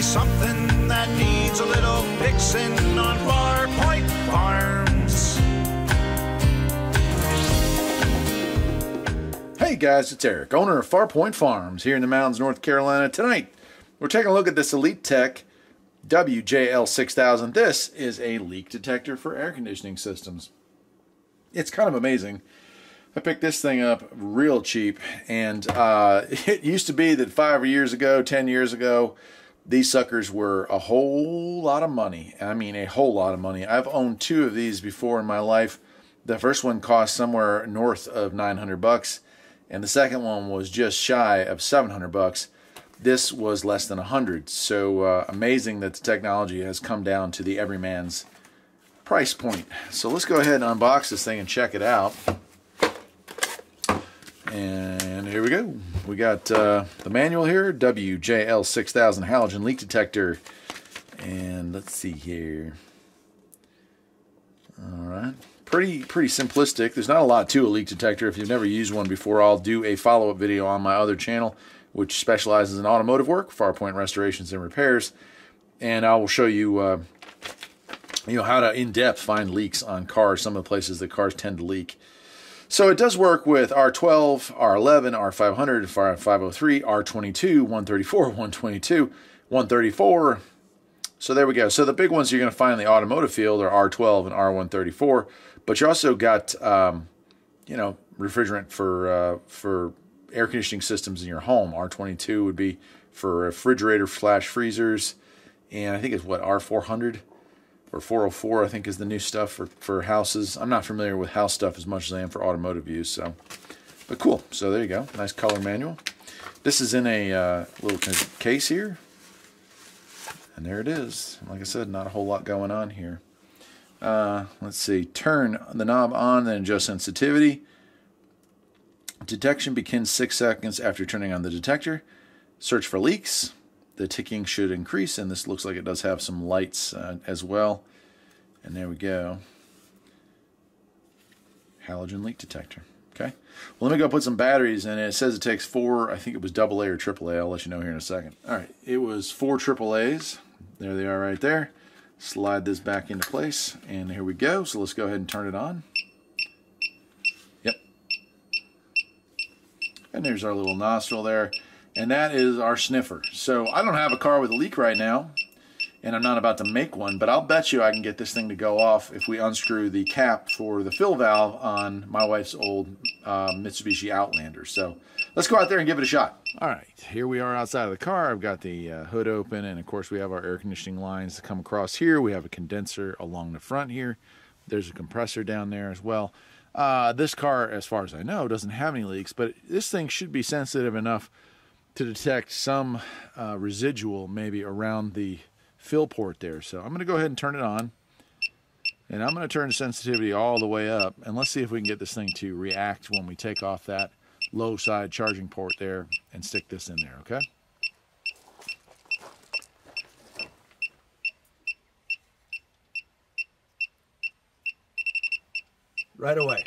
be something that needs a little fixing on Farpoint Farms. Hey guys, it's Eric, owner of Farpoint Farms here in the mountains, North Carolina. Tonight, we're taking a look at this Elitetech WJL-6000. This is a leak detector for air conditioning systems. It's kind of amazing. I picked this thing up real cheap, and it used to be that 5 years ago, 10 years ago, these suckers were a whole lot of money. I mean, a whole lot of money. I've owned two of these before in my life. The first one cost somewhere north of 900 bucks, and the second one was just shy of 700 bucks. This was less than 100. So amazing that the technology has come down to the everyman's price point. So let's go ahead and unbox this thing and check it out. And here we go. We got the manual here, WJL-6000 halogen leak detector. And let's see here. All right, pretty simplistic. There's not a lot to a leak detector. If you've never used one before, I'll do a follow-up video on my other channel, which specializes in automotive work, Farpoint Restorations and Repairs. And I will show you, how to in-depth find leaks on cars, some of the places that cars tend to leak. So it does work with R12, R11, R500, R503, R22, 134, 122, 134. So there we go. So the big ones you're going to find in the automotive field are R12 and R134. But you also got, refrigerant for air conditioning systems in your home. R22 would be for refrigerator/freezers. And I think it's what, R400? Or 404, I think, is the new stuff for houses. I'm not familiar with house stuff as much as I am for automotive use, so. But cool, so there you go, nice color manual. This is in a little case here, and there it is. Like I said, not a whole lot going on here. Let's see, turn the knob on, then adjust sensitivity. Detection begins 6 seconds after turning on the detector. Search for leaks. The ticking should increase, and this looks like it does have some lights as well. And there we go. Halogen leak detector. Okay. Well, let me go put some batteries in it. It says it takes four, I think it was AA or AAA. I'll let you know here in a second. All right. It was 4 AAAs. There they are right there. Slide this back into place, and here we go. So let's go ahead and turn it on. Yep. And there's our little nostril there. And that is our sniffer. So I don't have a car with a leak right now, and I'm not about to make one, but I'll bet you I can get this thing to go off if we unscrew the cap for the fill valve on my wife's old Mitsubishi Outlander. So let's go out there and give it a shot. All right, here we are outside of the car. I've got the hood open, and of course we have our air conditioning lines that come across here. We have a condenser along the front here. There's a compressor down there as well. This car, as far as I know, doesn't have any leaks, but this thing should be sensitive enough to detect some residual maybe around the fill port there. So I'm going to go ahead and turn it on, and I'm going to turn the sensitivity all the way up, and let's see if we can get this thing to react when we take off that low side charging port there and stick this in there, okay? Right away.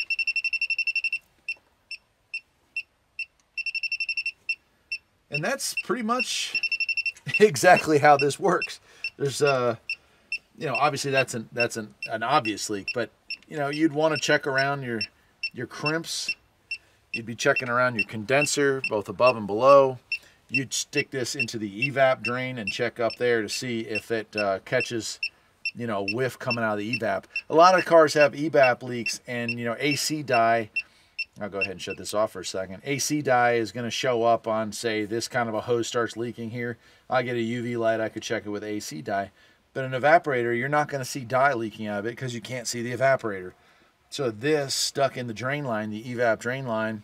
And that's pretty much exactly how this works. There's, obviously that's an obvious leak, but you'd want to check around your crimps. You'd be checking around your condenser, both above and below. You'd stick this into the evap drain and check up there to see if it catches, a whiff coming out of the evap. A lot of cars have evap leaks, and AC dye. I'll go ahead and shut this off for a second. AC dye is going to show up on, say, this kind of a hose starts leaking here. I get a UV light, I could check it with AC dye. But an evaporator, you're not going to see dye leaking out of it because you can't see the evaporator. So this stuck in the drain line, the evap drain line,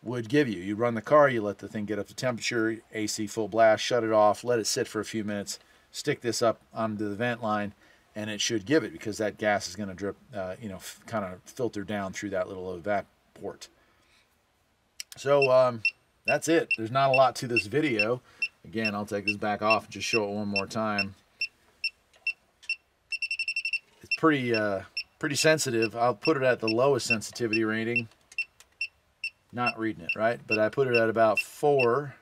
would give you. You run the car, you let the thing get up to temperature, AC full blast, shut it off, let it sit for a few minutes, stick this up onto the vent line, and it should give it because that gas is going to drip, kind of filter down through that little evap port. So that's it. There's not a lot to this video. Again, I'll take this back off and just show it one more time. It's pretty sensitive. I'll put it at the lowest sensitivity rating. Not reading it right, but I put it at about 4.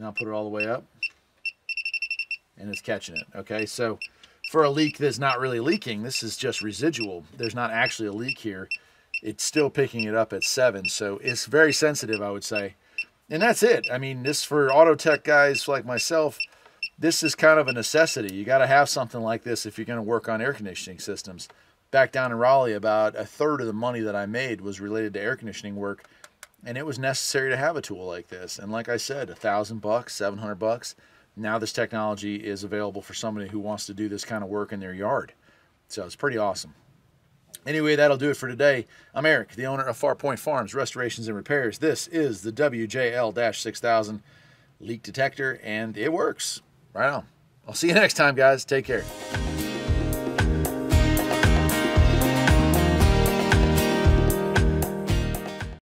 Now put it all the way up, and it's catching it. Okay, so for a leak that's not really leaking, this is just residual. There's not actually a leak here. It's still picking it up at 7, so it's very sensitive, I would say. And that's it. I mean, this, for auto tech guys like myself, this is kind of a necessity. You got to have something like this if you're going to work on air conditioning systems. Back down in Raleigh, about a third of the money that I made was related to air conditioning work, and it was necessary to have a tool like this. And like I said, $1,000, $700. Now this technology is available for somebody who wants to do this kind of work in their yard. So it's pretty awesome. Anyway, that'll do it for today. I'm Eric, the owner of Farpoint Farms Restorations and Repairs. This is the WJL-6000 leak detector, and it works. Right on. I'll see you next time, guys. Take care.